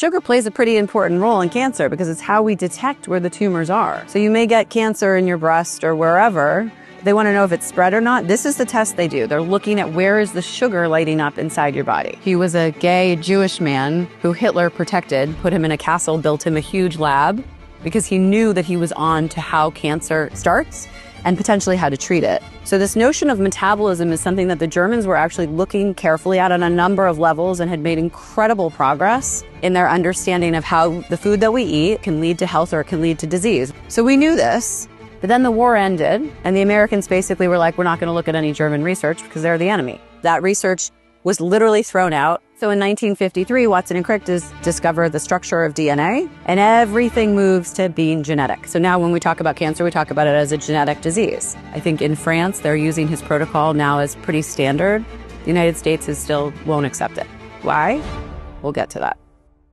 Sugar plays a pretty important role in cancer because it's how we detect where the tumors are. So you may get cancer in your breast or wherever. They want to know if it's spread or not. This is the test they do. They're looking at where is the sugar lighting up inside your body. He was a gay Jewish man who Hitler protected, put him in a castle, built him a huge lab because he knew that he was on to how cancer starts and potentially how to treat it. So this notion of metabolism is something that the Germans were actually looking carefully at on a number of levels and had made incredible progress in their understanding of how the food that we eat can lead to health or can lead to disease. So we knew this, but then the war ended and the Americans basically were like, we're not gonna look at any German research because they're the enemy. That research was literally thrown out. So in 1953, Watson and Crick discover the structure of DNA, and everything moves to being genetic. So now when we talk about cancer, we talk about it as a genetic disease. I think in France, they're using his protocol now as pretty standard. The United States won't accept it. Why? We'll get to that.